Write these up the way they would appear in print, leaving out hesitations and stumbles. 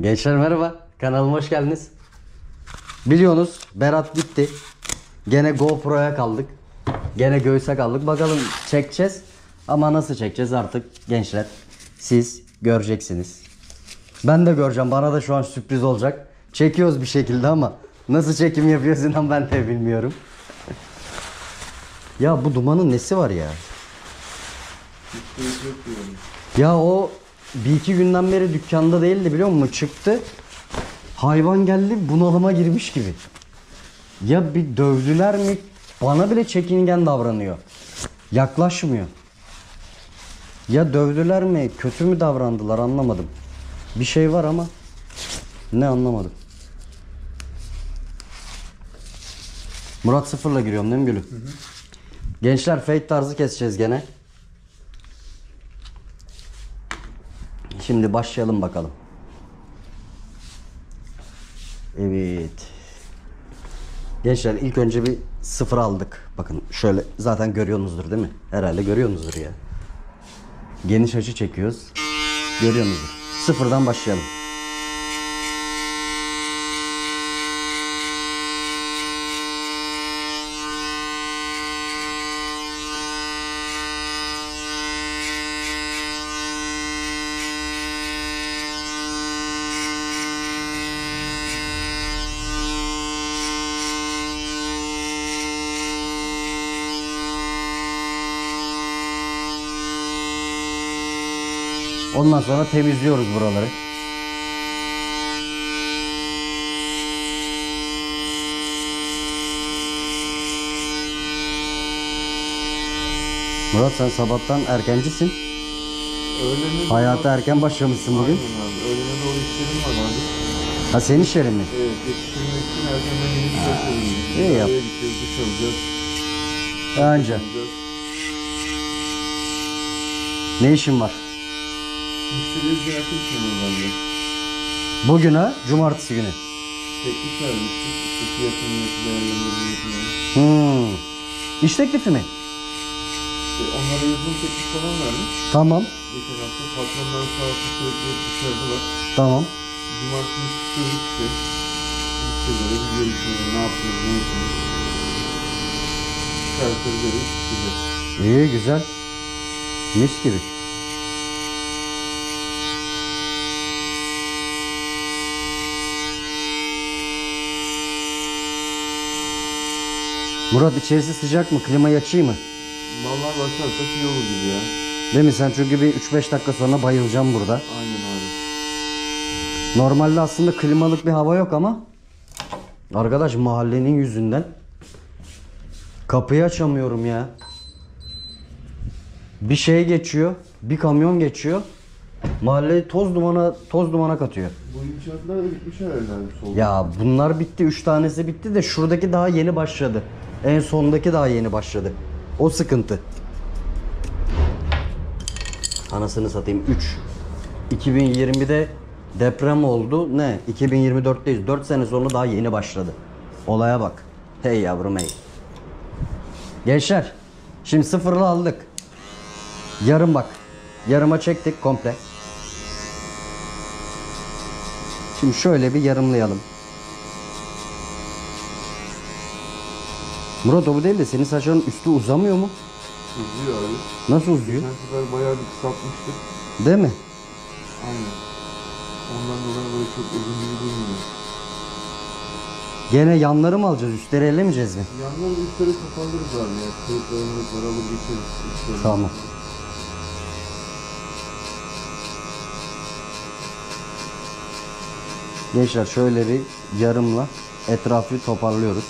Gençler merhaba, kanalıma hoş geldiniz. Biliyorsunuz Berat gitti. Gene GoPro'ya kaldık. Gene göğüse kaldık. Bakalım çekeceğiz. Ama nasıl çekeceğiz artık gençler? Siz göreceksiniz. Ben de göreceğim. Bana da şu an sürpriz olacak. Çekiyoruz bir şekilde ama nasıl çekim yapıyoruz inan ben de bilmiyorum. Ya bu dumanın nesi var ya? Ya o bir iki günden beri dükkanda değildi biliyor musun? Çıktı. Hayvan geldi bunalıma girmiş gibi. Ya bir dövdüler mi? Bana bile çekingen davranıyor. Yaklaşmıyor. Ya dövdüler mi? Kötü mü davrandılar? Anlamadım. Bir şey var ama ne anlamadım. Murat sıfırla giriyorum değil mi gülüm? Hı hı. Gençler fade tarzı keseceğiz gene. Şimdi başlayalım bakalım. Evet. Gençler ilk önce bir sıfır aldık. Bakın şöyle zaten görüyorsunuzdur değil mi? Herhalde görüyorsunuzdur ya. Geniş açı çekiyoruz. Görüyorsunuzdur. Sıfırdan başlayalım. Ondan sonra temizliyoruz buraları. Murat sen sabahtan erkencisin. Hayata erken başlamışsın bugün. Öğlene doğru işlerim var abi. Ha senin işlerin mi? Evet, yetiştirmek için erkenden yeni çalışıyorum. İyi yap. Duş alacağız. Anca. Ne işin var? Müşteriye ziyaret etmiyorum ben de. Bugün ha? Cumartesi günü. Teklif vermiştik. İşte fiyatını değerlendirmeyi. İş teklifi mi? Onlara yazılı teklif falan vermiş. Tamam. Geçen hafta patronlar sağ olsun sürekli dışarıdalar. Tamam. Cumartesi söyledik ki müşterilere bir görüşmeler, ne yapıyoruz, ne yapıyoruz. Şartları görüyoruz, güzel. İyi, güzel. Mis gibi. Murat içerisi sıcak mı? Klimayı açayım mı? Vallahi başlarsak iyi olur gibi ya. Değil mi? Sen çünkü bir 3-5 dakika sonra bayılacağım burada. Aynen abi. Normalde aslında klimalık bir hava yok ama arkadaş mahallenin yüzünden kapıyı açamıyorum ya. Bir şey geçiyor, bir kamyon geçiyor. Mahalleyi toz dumana katıyor. Bu inşaatlar da bitmiş herhalde. Ya bunlar bitti. 3 tanesi bitti de şuradaki daha yeni başladı. En sondaki daha yeni başladı. O sıkıntı. Anasını satayım. 3. 2020'de deprem oldu. Ne? 2024'teyiz. 4 sene sonra daha yeni başladı. Olaya bak. Hey yavrum hey. Gençler. Şimdi sıfırla aldık. Yarım bak. Yarıma çektik komple. Şimdi şöyle bir yarımlayalım. Murat o bu değil de senin saçların üstü uzamıyor mu? Uzuyor abi. Nasıl uzuyor? Saçlar bayağı bir kısaltmıştık. Değil mi? Aynen. Ondan dolayı böyle çok uzun gibi durmuyor. Gene yanları mı alacağız? Üstleri elemeyeceğiz mi? Yanları üstleri kapandırız abi ya. Kırıklarını alıp geçeriz üstleri. Tamam. Gençler şöyle bir yarımla etrafı toparlıyoruz.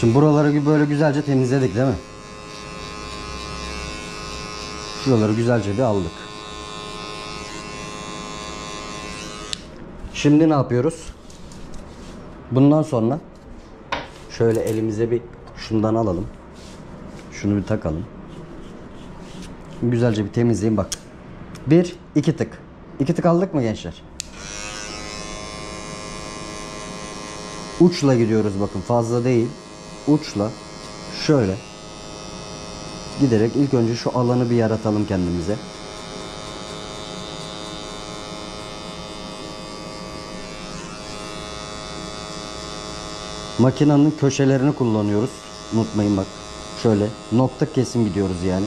Şimdi buraları böyle güzelce temizledik değil mi? Şu Şuraları güzelce bir aldık. Şimdi ne yapıyoruz? Bundan sonra şöyle elimize bir şundan alalım. Şunu bir takalım. Güzelce bir temizleyin bak. Bir, iki tık. İki tık aldık mı gençler? Uçla gidiyoruz bakın, fazla değil. Uçla şöyle giderek ilk önce şu alanı bir yaratalım kendimize. Makinenin köşelerini kullanıyoruz. Unutmayın bak. Şöyle nokta kesim gidiyoruz yani.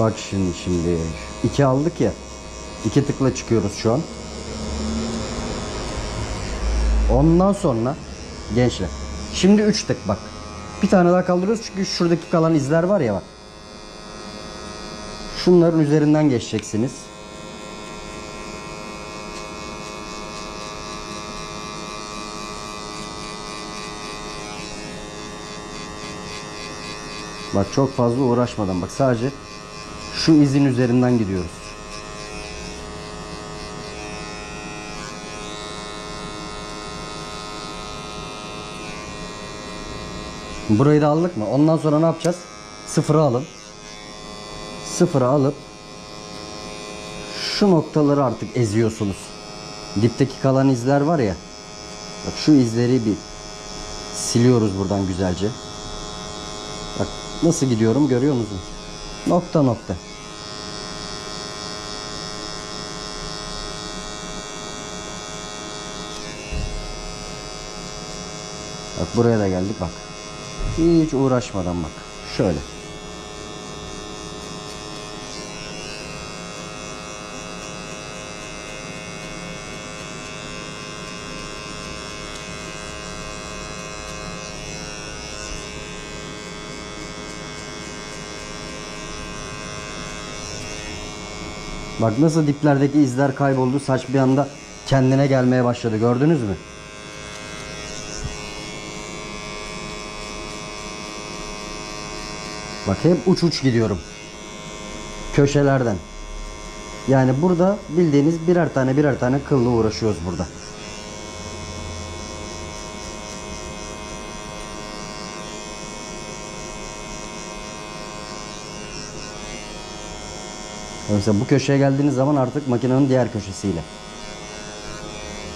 Bak şimdi iki aldık ya, iki tıkla çıkıyoruz şu an. Ondan sonra gençler şimdi üç tık bak, bir tane daha kaldırıyoruz çünkü şuradaki kalan izler var ya bak, şunların üzerinden geçeceksiniz. Bak çok fazla uğraşmadan bak, sadece şu izin üzerinden gidiyoruz. Burayı da aldık mı? Ondan sonra ne yapacağız? Sıfıra alın. Sıfıra alıp şu noktaları artık eziyorsunuz. Dipteki kalan izler var ya. Bak şu izleri bir siliyoruz buradan güzelce. Bak nasıl gidiyorum görüyor musunuz? Nokta nokta. Bak buraya da geldik bak. Hiç uğraşmadan bak. Şöyle. Bak nasıl diplerdeki izler kayboldu. Saç bir anda kendine gelmeye başladı. Gördünüz mü? Bak hep uç gidiyorum. Köşelerden. Yani burada bildiğiniz birer tane kılla uğraşıyoruz burada. Mesela bu köşeye geldiğiniz zaman artık makinenin diğer köşesiyle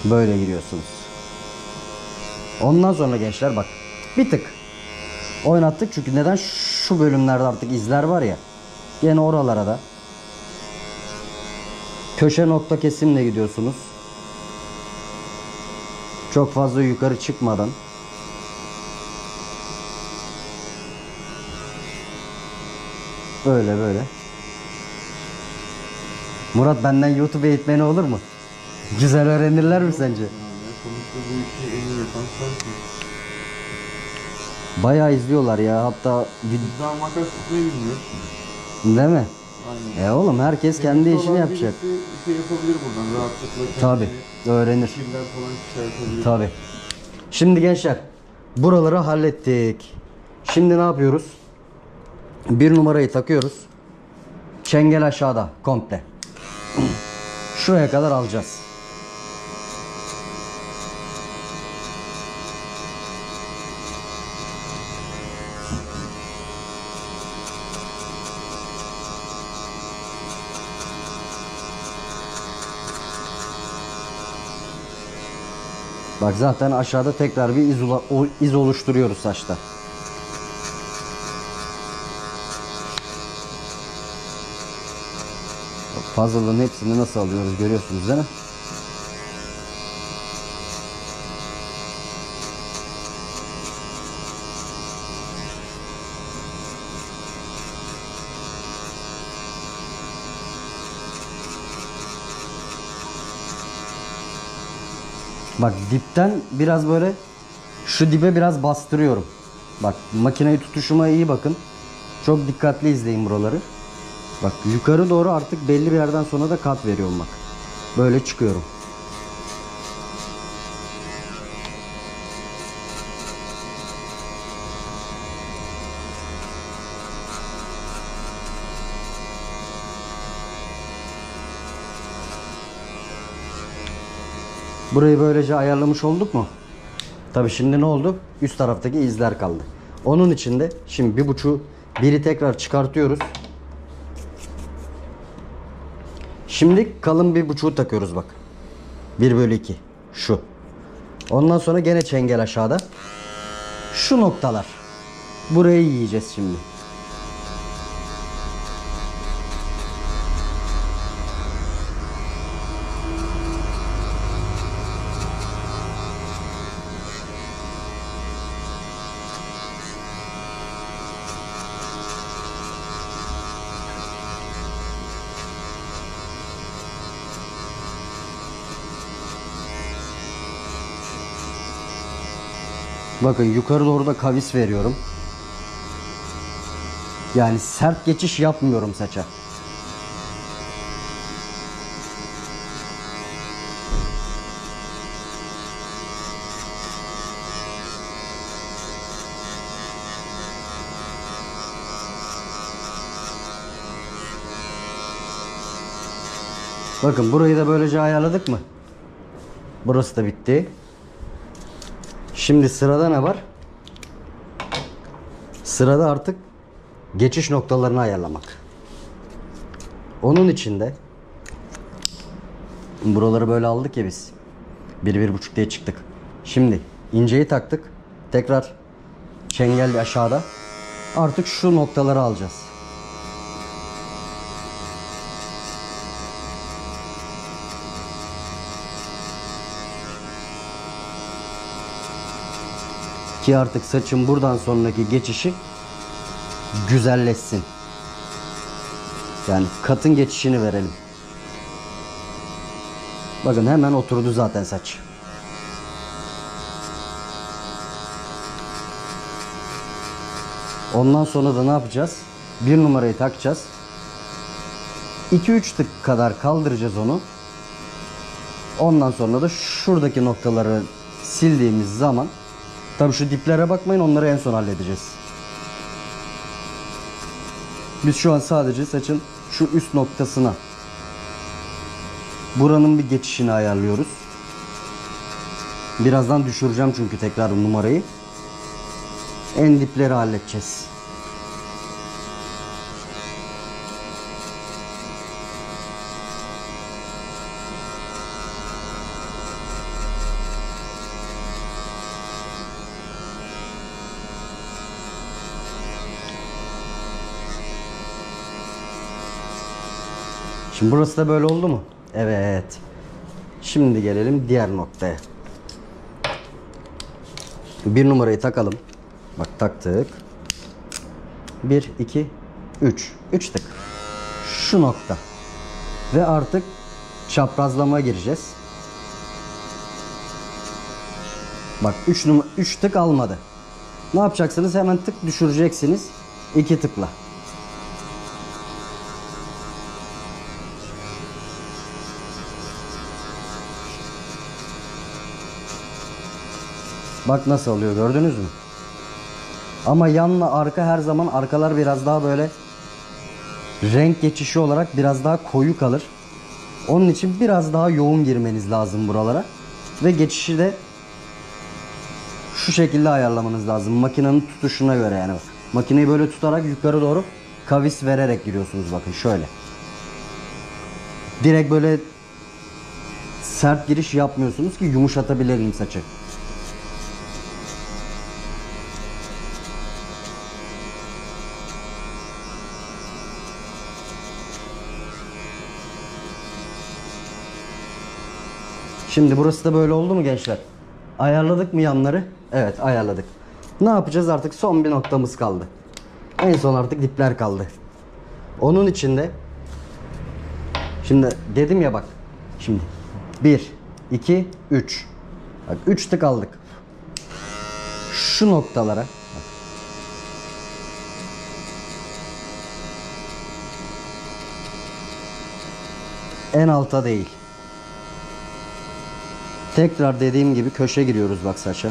böyle giriyorsunuz. Ondan sonra gençler bak bir tık oynattık çünkü neden, şu bölümlerde artık izler var ya, gene oralara da köşe nokta kesimle gidiyorsunuz. Çok fazla yukarı çıkmadan. Böyle böyle. Murat benden YouTube eğitmeni olur mu? Güzel öğrenirler mi sence? Bayağı izliyorlar ya, hatta daha makas tutmayı bilmiyor. Değil mi? Aynen. E oğlum herkes kendi işini yapacak. Şey yapabilir buradan rahatlıkla. Tabii, öğrenir. Tabii. Şimdi gençler buraları hallettik. Şimdi ne yapıyoruz? Bir numarayı takıyoruz. Çengel aşağıda komple. Şuraya kadar alacağız. Bak zaten aşağıda tekrar bir iz oluşturuyoruz saçta. Fazlalığın hepsini nasıl alıyoruz görüyorsunuz değil mi? Bak dipten biraz böyle şu dibe biraz bastırıyorum. Bak makineyi tutuşuma iyi bakın. Çok dikkatli izleyin buraları. Bak yukarı doğru artık belli bir yerden sonra da kat veriyorum bak. Böyle çıkıyorum. Burayı böylece ayarlamış olduk mu? Tabii şimdi ne oldu? Üst taraftaki izler kaldı. Onun için de şimdi bir buçuğu, biri tekrar çıkartıyoruz. Şimdi kalın bir buçuğu takıyoruz bak. 1/2 şu. Ondan sonra gene çengel aşağıda. Şu noktalar. Burayı yiyeceğiz şimdi. Bakın yukarı doğru da kavis veriyorum. Yani sert geçiş yapmıyorum saça. Bakın burayı da böylece ayarladık mı? Burası da bitti. Şimdi sırada ne var? Sırada artık geçiş noktalarını ayarlamak. Onun için de buraları böyle aldık ya biz. 1-1,5 diye çıktık. Şimdi inceyi taktık. Tekrar çengel aşağıda. Artık şu noktaları alacağız. Ki artık saçın buradan sonraki geçişi güzelleşsin. Yani katın geçişini verelim. Bakın hemen oturdu zaten saç. Ondan sonra da ne yapacağız? 1 numarayı takacağız. 2-3 tık kadar kaldıracağız onu. Ondan sonra da şuradaki noktaları sildiğimiz zaman, tabii şu diplere bakmayın, onları en son halledeceğiz. Biz şu an sadece saçın şu üst noktasına, buranın bir geçişini ayarlıyoruz. Birazdan düşüreceğim çünkü tekrar numarayı. En dipleri halledeceğiz. Şimdi burası da böyle oldu mu? Evet. Şimdi gelelim diğer noktaya. 1 numarayı takalım. Bak taktık. 1, 2, 3. 3 tık. Şu nokta. Ve artık çaprazlama gireceğiz. Bak 3 tık almadı. Ne yapacaksınız? Hemen tık düşüreceksiniz. 2 tıkla. Bak nasıl oluyor, gördünüz mü? Ama yanla arka her zaman, arkalar biraz daha böyle renk geçişi olarak biraz daha koyu kalır. Onun için biraz daha yoğun girmeniz lazım buralara. Ve geçişi de şu şekilde ayarlamanız lazım. Makinenin tutuşuna göre yani. Bak, makineyi böyle tutarak yukarı doğru kavis vererek giriyorsunuz bakın şöyle. Direkt böyle sert giriş yapmıyorsunuz ki yumuşatabilirim saçı. Şimdi burası da böyle oldu mu gençler? Ayarladık mı yanları? Evet, ayarladık. Ne yapacağız artık? Son bir noktamız kaldı. En son artık dipler kaldı. Onun için de şimdi dedim ya bak. Şimdi 1, 2, 3. Bak 3 tık aldık. Şu noktalara. En alta değil. Tekrar dediğim gibi köşe giriyoruz bak saça.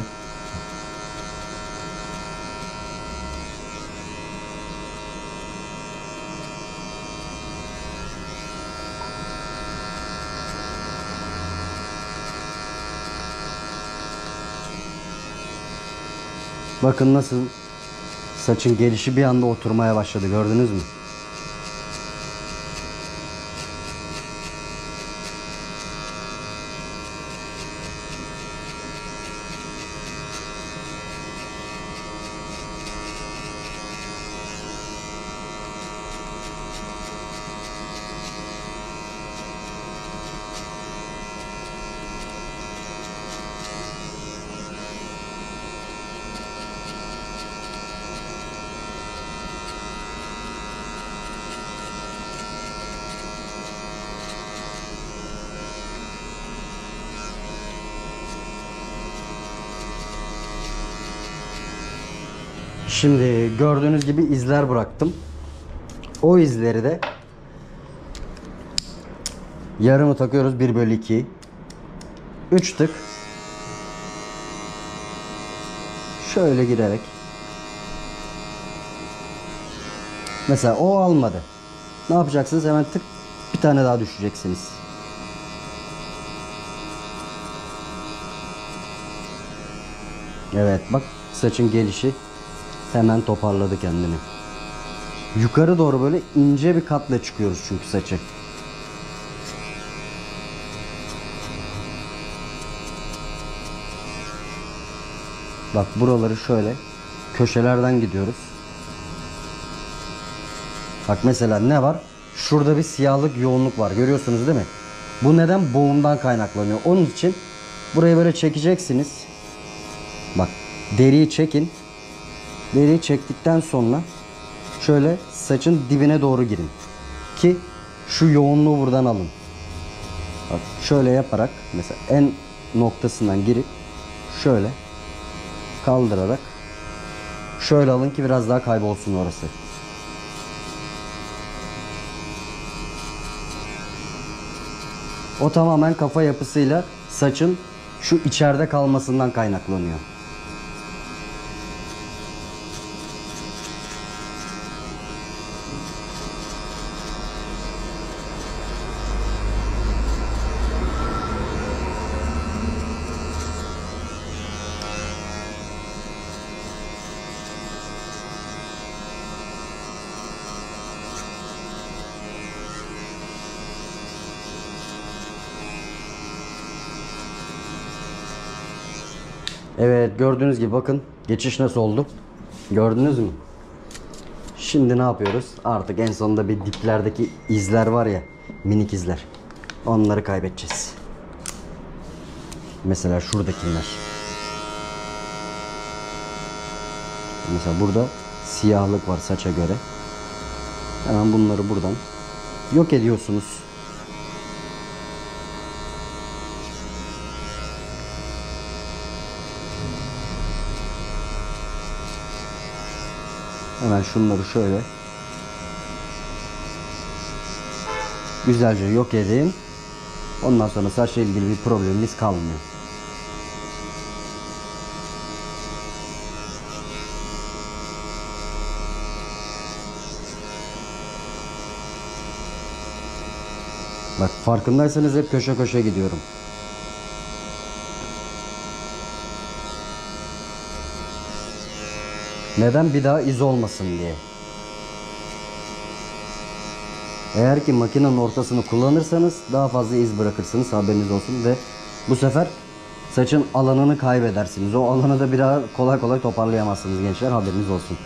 Bakın nasıl saçın gelişi bir anda oturmaya başladı, gördünüz mü? Şimdi gördüğünüz gibi izler bıraktım. O izleri de yarımı takıyoruz. 1/2. 3 tık. Şöyle girerek. Mesela o almadı. Ne yapacaksınız? Hemen tık bir tane daha düşeceksiniz. Evet bak saçın gelişi. Hemen toparladı kendini. Yukarı doğru böyle ince bir katla çıkıyoruz çünkü saçı. Bak buraları şöyle köşelerden gidiyoruz. Bak mesela ne var? Şurada bir siyahlık, yoğunluk var. Görüyorsunuz değil mi? Bu neden? Boğumdan kaynaklanıyor. Onun için burayı böyle çekeceksiniz. Bak deriyi çekin. Deriyi çektikten sonra şöyle saçın dibine doğru girin. Ki şu yoğunluğu buradan alın. Bak şöyle yaparak mesela en noktasından girip şöyle kaldırarak şöyle alın ki biraz daha kaybolsun orası. O tamamen kafa yapısıyla saçın şu içeride kalmasından kaynaklanıyor. Evet gördüğünüz gibi bakın geçiş nasıl oldu, gördünüz mü? Şimdi ne yapıyoruz? Artık en sonunda bir diplerdeki izler var ya, minik izler, onları kaybedeceğiz. Mesela şuradakiler. Mesela burada siyahlık var saça göre. Hemen bunları buradan yok ediyorsunuz. Hemen şunları şöyle güzelce yok edeyim. Ondan sonra saçla ilgili bir problemimiz kalmıyor. Bak farkındaysanız hep köşe köşe gidiyorum. Neden? Bir daha iz olmasın diye. Eğer ki makinenin ortasını kullanırsanız daha fazla iz bırakırsınız, haberiniz olsun ve bu sefer saçın alanını kaybedersiniz. O alanı da bir daha kolay kolay toparlayamazsınız gençler, haberiniz olsun.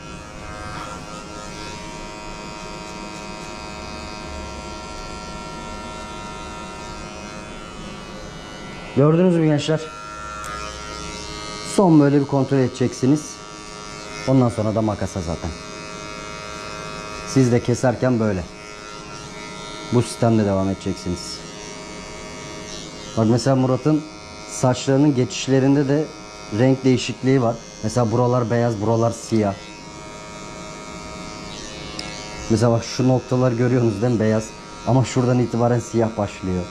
Gördünüz mü gençler? Son böyle bir kontrol edeceksiniz. Ondan sonra da makasa zaten. Siz de keserken böyle. Bu sistemde devam edeceksiniz. Bak mesela Murat'ın Saçlarının geçişlerinde de renk değişikliği var. Mesela buralar beyaz, buralar siyah. Mesela bak şu noktalar görüyorsunuz değil mi? Beyaz. Ama şuradan itibaren siyah başlıyor.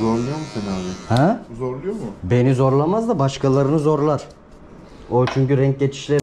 Zorluyor mu seni abi? He? Zorluyor mu? Beni zorlamaz da başkalarını zorlar. O çünkü renk geçişleri